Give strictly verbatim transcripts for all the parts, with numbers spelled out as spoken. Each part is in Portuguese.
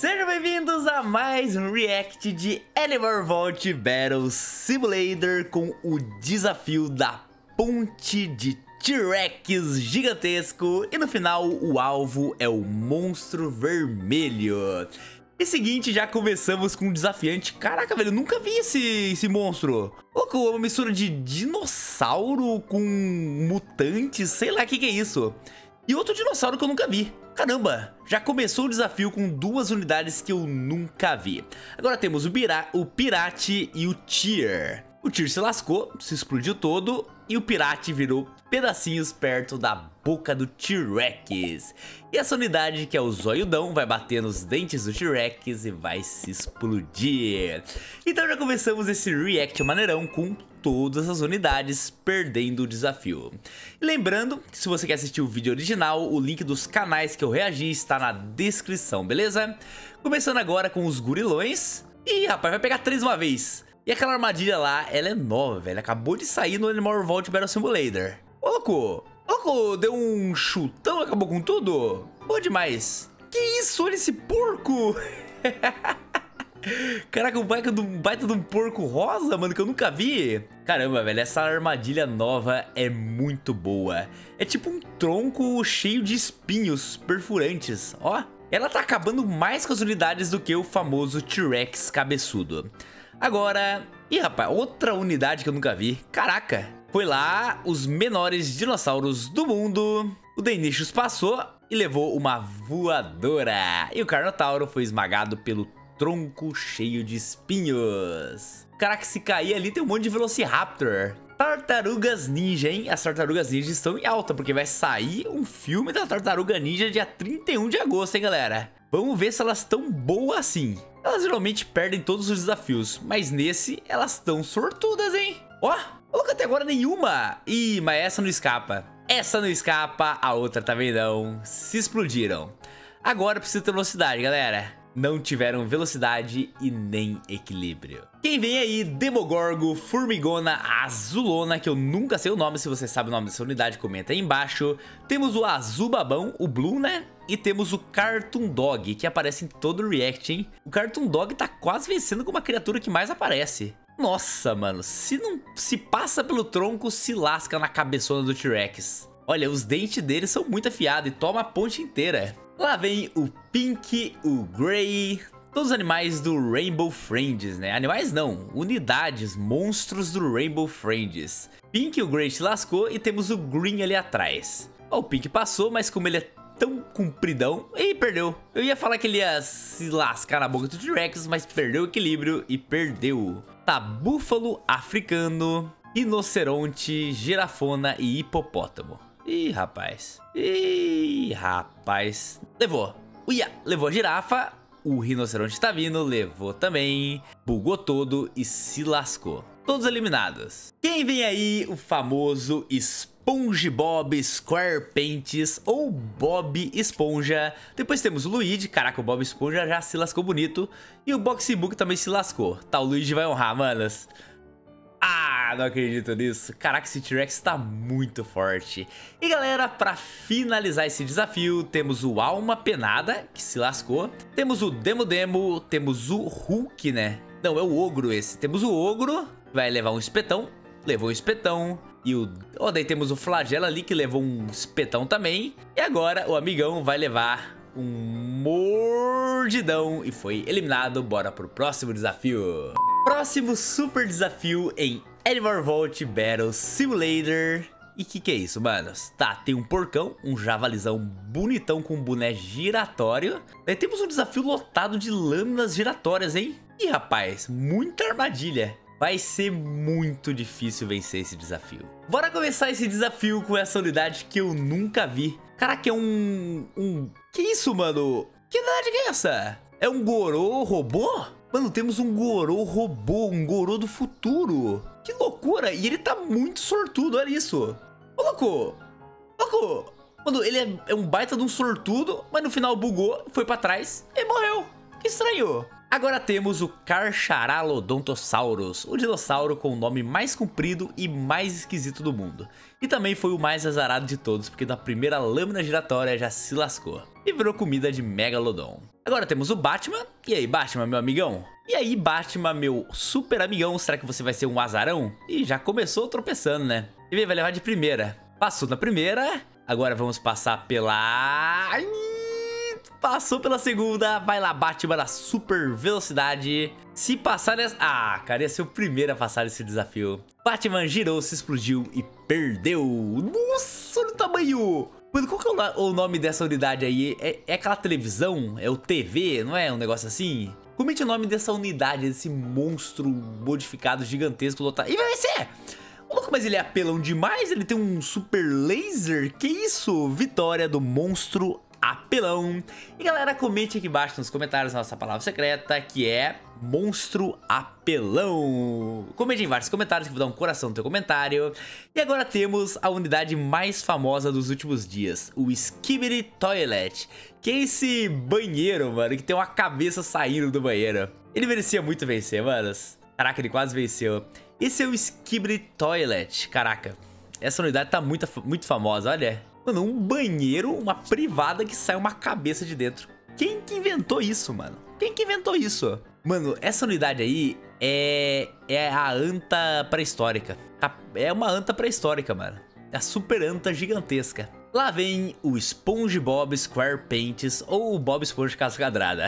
Sejam bem-vindos a mais um react de Animal Revolt Battle Simulator com o desafio da ponte de T-Rex gigantesco e no final o alvo é o monstro vermelho. E seguinte, já começamos com um desafiante. Caraca, velho, eu nunca vi esse, esse monstro. Louco, uma mistura de dinossauro com mutante, sei lá o que, que é isso. E outro dinossauro que eu nunca vi. Caramba, já começou o desafio com duas unidades que eu nunca vi. Agora temos o, Bira, o Pirate e o Tyr. O Tyr se lascou, se explodiu todo e o Pirate virou pedacinhos perto da boca do T-Rex. E essa unidade, que é o zoiudão, vai bater nos dentes do T-Rex e vai se explodir. Então já começamos esse react maneirão com todas as unidades perdendo o desafio. E lembrando que se você quer assistir o vídeo original, o link dos canais que eu reagi está na descrição, beleza? Começando agora com os gorilões. Ih, rapaz, vai pegar três uma vez. E aquela armadilha lá, ela é nova, velho. Acabou de sair no Animal Revolt Battle Simulator. Ô, louco! Ô, louco! Deu um chutão e acabou com tudo? Boa demais! Que isso? Olha esse porco! Caraca, um baita de um, baita de um porco rosa, mano, que eu nunca vi. Caramba, velho, essa armadilha nova é muito boa. É tipo um tronco cheio de espinhos perfurantes, ó. Ela tá acabando mais com as unidades do que o famoso T-Rex cabeçudo. Agora... Ih, rapaz, outra unidade que eu nunca vi. Caraca, foi lá os menores dinossauros do mundo. O Deinonychus passou e levou uma voadora. E o Carnotauro foi esmagado pelo tronco cheio de espinhos. Caraca, se cair ali tem um monte de Velociraptor. Tartarugas Ninja, hein? As Tartarugas Ninja estão em alta, porque vai sair um filme da Tartaruga Ninja dia trinta e um de agosto, hein, galera? Vamos ver se elas estão boas assim. Elas geralmente perdem todos os desafios, mas nesse elas estão sortudas, hein? Ó, oh, até agora nenhuma. Ih, mas essa não escapa. Essa não escapa, a outra também não. Se explodiram. Agora precisa ter velocidade, galera. Não tiveram velocidade e nem equilíbrio. Quem vem aí? Demogorgo, formigona azulona, que eu nunca sei o nome. Se você sabe o nome dessa unidade, comenta aí embaixo. Temos o azul babão, o blue, né? E temos o Cartoon Dog, que aparece em todo o react, hein? O Cartoon Dog tá quase vencendo com uma criatura que mais aparece. Nossa, mano, se não se passa pelo tronco, se lasca na cabeçona do T-Rex. Olha, os dentes dele são muito afiados e toma a ponte inteira. Lá vem o Pink, o Grey, todos os animais do Rainbow Friends, né? Animais não, unidades, monstros do Rainbow Friends. Pink e o Grey se lascou e temos o Green ali atrás. Ó, o Pink passou, mas como ele é tão compridão, e perdeu. Eu ia falar que ele ia se lascar na boca do T-Rex, mas perdeu o equilíbrio e perdeu. Tá, búfalo, africano, rinoceronte, girafona e hipopótamo. Ih, rapaz. Ih, rapaz. Levou. Uia, levou a girafa. O rinoceronte tá vindo, levou também. Bugou todo e se lascou. Todos eliminados. Quem vem aí? O famoso SpongeBob SquarePants ou Bob Esponja. Depois temos o Luigi. Caraca, o Bob Esponja já se lascou bonito. E o Boxebook também se lascou. Tá, o Luigi vai honrar, manas. Ah, não acredito nisso. Caraca, esse T-Rex tá muito forte. E galera, pra finalizar esse desafio, temos o Alma Penada, que se lascou. Temos o Demo Demo, temos o Hulk, né? Não, é o Ogro esse. Temos o Ogro, vai levar um espetão. Levou um espetão. E o... Oh, daí temos o Flagelo ali, que levou um espetão também. E agora o amigão vai levar um mordidão e foi eliminado. Bora pro próximo desafio. Próximo super desafio em Animal Revolt Battle Simulator. E que que é isso, manos? Tá, tem um porcão, um javalizão bonitão com um boné giratório. Daí temos um desafio lotado de lâminas giratórias, hein? Ih, rapaz, muita armadilha. Vai ser muito difícil vencer esse desafio. Bora começar esse desafio com essa unidade que eu nunca vi. Caraca, é um... um... Que isso, mano? Que unidade que é essa? É um Goro robô? Mano, temos um Goro robô, um Goro do futuro. Que loucura, e ele tá muito sortudo, olha isso. Ô, louco, louco. Mano, ele é, é um baita de um sortudo, mas no final bugou, foi pra trás e morreu. Que estranho. Agora temos o Carcharalodontosaurus, o dinossauro com o nome mais comprido e mais esquisito do mundo. E também foi o mais azarado de todos, porque na primeira lâmina giratória já se lascou. e virou comida de Megalodon. Agora temos o Batman. E aí, Batman, meu amigão? E aí, Batman, meu super amigão, será que você vai ser um azarão? Ih, já começou tropeçando, né? E ele vai levar de primeira. Passou na primeira. Agora vamos passar pela... Passou pela segunda. Vai lá, Batman, na super velocidade. Se passar nessa... Ah, cara, ia ser o primeiro a passar nesse desafio. Batman girou, se explodiu e perdeu. Nossa, olha o tamanho. Mano, qual que é o nome dessa unidade aí? É, é aquela televisão? É o T V, não é? Um negócio assim? Comente o nome dessa unidade, desse monstro modificado gigantesco lotado. E vai ser! Louco, mas ele é apelão demais, ele tem um super laser. Que isso? Vitória do monstro apelão. E galera, comente aqui embaixo nos comentários a nossa palavra secreta, que é monstro apelão. Comente em vários comentários que eu vou dar um coração no teu comentário. E agora temos a unidade mais famosa dos últimos dias, o Skibidi Toilet, que é esse banheiro, mano, que tem uma cabeça saindo do banheiro. Ele merecia muito vencer, manos. Caraca, ele quase venceu. Esse é o Skibidi Toilet. Caraca, essa unidade tá muito, muito famosa, olha. Mano, um banheiro, uma privada que sai uma cabeça de dentro. Quem que inventou isso, mano? Quem que inventou isso? Mano, essa unidade aí é, é a anta pré-histórica. É uma anta pré-histórica, mano. É a super anta gigantesca. Lá vem o SpongeBob SquarePants ou o Bob Esponja Casa Quadrada.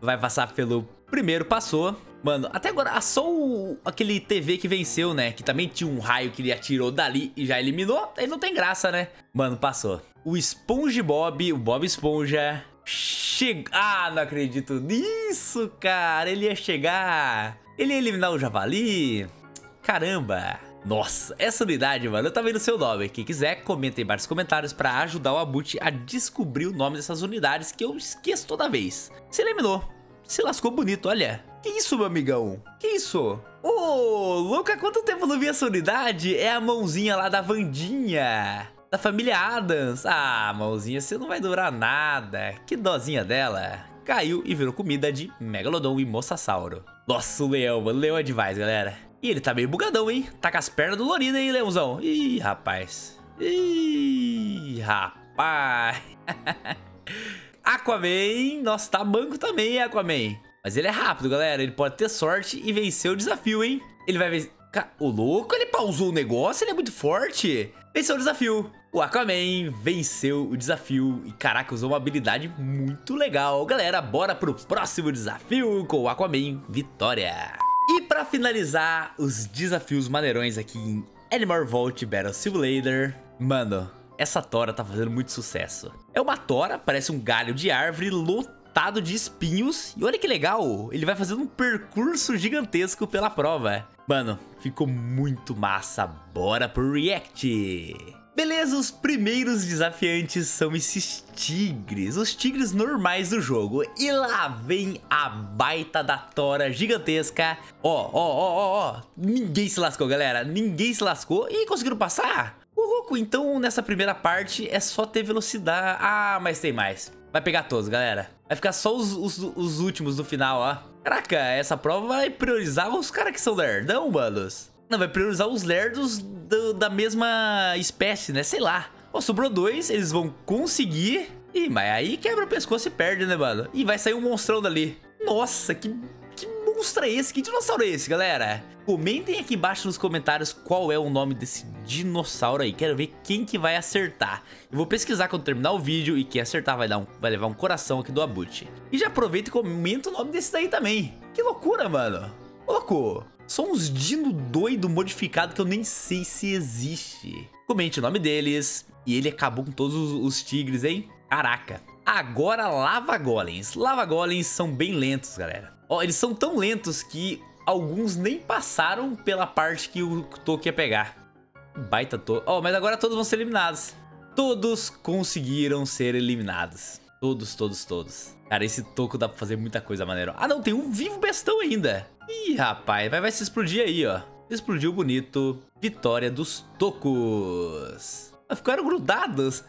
Vai passar pelo primeiro, passou. Mano, até agora, só o, aquele T V que venceu, né? Que também tinha um raio que ele atirou dali e já eliminou. Aí não tem graça, né? Mano, passou. O SpongeBob, o Bob Esponja... Chega... Ah, não acredito nisso, cara! Ele ia chegar... Ele ia eliminar o javali... Caramba! Nossa, essa unidade, mano, eu tava vendo o seu nome. Quem quiser, comenta aí vários comentários pra ajudar o Abut a descobrir o nome dessas unidades que eu esqueço toda vez. Se eliminou. Se lascou bonito, olha. Que isso, meu amigão? Que isso? Ô, oh, louca, quanto tempo eu não vi essa unidade? É a mãozinha lá da Vandinha, da família Adams. Ah, mãozinha, você não vai durar nada. Que dozinha dela. Caiu e virou comida de Megalodon e Mossasauro. Nossa, o leão, mano. O leão é demais, galera. E ele tá meio bugadão, hein? Tá com as pernas doloridas, hein, leãozão? Ih, rapaz. Ih, rapaz. Aquaman, nossa, tá banco também, Aquaman. Mas ele é rápido, galera, ele pode ter sorte e vencer o desafio, hein. Ele vai vencer... O louco, ele pausou o negócio, ele é muito forte. Venceu o desafio. O Aquaman venceu o desafio. E caraca, usou uma habilidade muito legal. Galera, bora pro próximo desafio com o Aquaman Vitória. E pra finalizar os desafios maneirões aqui em Animal Revolt Battle Simulator, mano... Essa tora tá fazendo muito sucesso. É uma tora, parece um galho de árvore lotado de espinhos. E olha que legal, ele vai fazendo um percurso gigantesco pela prova. Mano, ficou muito massa, bora pro react. Beleza, os primeiros desafiantes são esses tigres, os tigres normais do jogo. E lá vem a baita da tora gigantesca. Ó, ó, ó, ó, ó, ninguém se lascou, galera, ninguém se lascou e conseguiram passar. Ô, louco, então nessa primeira parte é só ter velocidade. Ah, mas tem mais. Vai pegar todos, galera. Vai ficar só os, os, os últimos do final, ó. Caraca, essa prova vai priorizar os caras que são lerdão, manos. Não, vai priorizar os lerdos do, da mesma espécie, né? Sei lá. Ó, sobrou dois, eles vão conseguir. Ih, mas aí quebra o pescoço e perde, né, mano? Ih, vai sair um monstrão dali. Nossa, que... Que monstro é esse? Que dinossauro é esse, galera? Comentem aqui embaixo nos comentários qual é o nome desse dinossauro aí. Quero ver quem que vai acertar. Eu vou pesquisar quando terminar o vídeo e quem acertar vai, dar um, vai levar um coração aqui do Abut. E já aproveita e comenta o nome desse daí também. Que loucura, mano. Louco. São uns dino doido modificado que eu nem sei se existe. Comente o nome deles. E ele acabou com todos os, os tigres, hein? Caraca. Agora lava golems. Lava golems são bem lentos, galera. Ó, eles são tão lentos que alguns nem passaram pela parte que o Toque ia pegar. Baita Toque. Ó, mas agora todos vão ser eliminados. Todos conseguiram ser eliminados. Todos, todos, todos. Cara, esse Toco dá pra fazer muita coisa maneira. Ah, não, tem um vivo bestão ainda. Ih, rapaz, vai, vai se explodir aí, ó. Explodiu bonito. Vitória dos Tocos. Ah, ficaram grudados.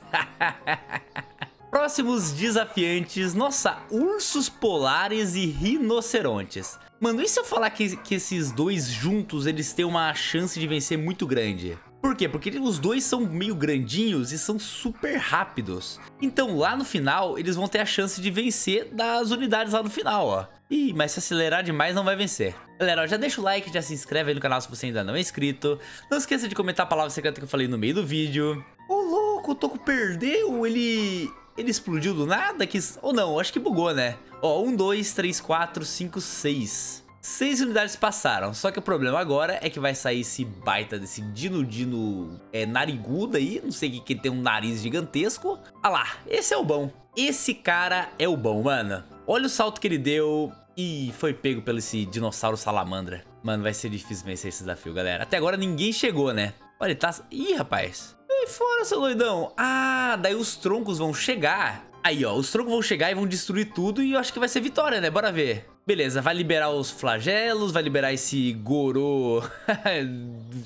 Próximos desafiantes, nossa, ursos polares e rinocerontes. Mano, e se eu falar que, que esses dois juntos, eles têm uma chance de vencer muito grande? Por quê? Porque os dois são meio grandinhos e são super rápidos. Então lá no final eles vão ter a chance de vencer das unidades lá no final, ó. Ih, mas se acelerar demais não vai vencer. Galera, ó, já deixa o like, já se inscreve aí no canal se você ainda não é inscrito. Não esqueça de comentar a palavra secreta que eu falei no meio do vídeo. Ô louco, o Toco perdeu, ele... Ele explodiu do nada? Que... Ou não, acho que bugou, né? Ó, um, dois, três, quatro, cinco, seis. Seis unidades passaram, só que o problema agora é que vai sair esse baita desse dino-dino é, narigudo aí. Não sei o que, que tem um nariz gigantesco. Ah lá, esse é o bom. Esse cara é o bom, mano. Olha o salto que ele deu. Ih, foi pego pelo esse dinossauro salamandra. Mano, vai ser difícil vencer esse desafio, galera. Até agora ninguém chegou, né? Olha, ele tá... Ih, rapaz. Sai fora, seu doidão. Ah, daí os troncos vão chegar. Aí, ó, os troncos vão chegar e vão destruir tudo. E eu acho que vai ser vitória, né? Bora ver. Beleza, vai liberar os flagelos. Vai liberar esse Goro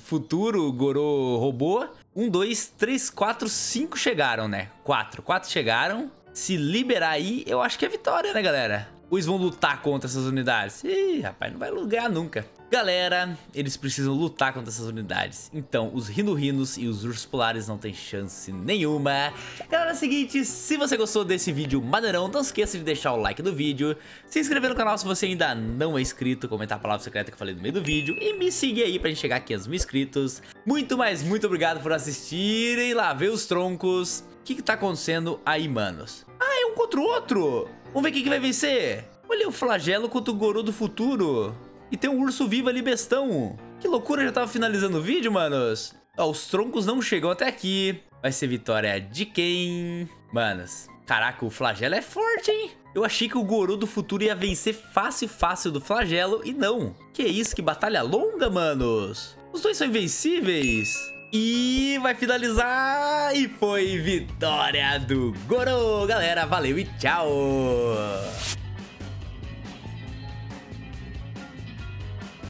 futuro, Goro robô. Um, dois, três, quatro, cinco chegaram, né? Quatro, quatro chegaram. Se liberar aí, eu acho que é vitória, né, galera? Ou eles vão lutar contra essas unidades? Ih, rapaz, não vai lugar nunca. Galera, eles precisam lutar contra essas unidades. Então, os rino-rinos e os ursos polares não tem chance nenhuma. Galera, é o seguinte, se você gostou desse vídeo maneirão, não esqueça de deixar o like no vídeo, se inscrever no canal se você ainda não é inscrito, comentar a palavra secreta que eu falei no meio do vídeo e me seguir aí pra gente chegar a quinhentos mil inscritos. Muito mais, muito obrigado por assistirem lá, ver os troncos. O que que tá acontecendo aí, manos? Ah, é um contra o outro! Vamos ver quem que vai vencer. Olha o flagelo contra o Goro do futuro. E tem um urso vivo ali bestão. Que loucura, eu já tava finalizando o vídeo, manos. Ó, os troncos não chegam até aqui. Vai ser vitória de quem? Manos, caraca, o flagelo é forte, hein? Eu achei que o Goro do futuro ia vencer fácil, fácil do flagelo. E não. Que isso, que batalha longa, manos. Os dois são invencíveis. E vai finalizar. E foi vitória do Goro. Galera, valeu e tchau.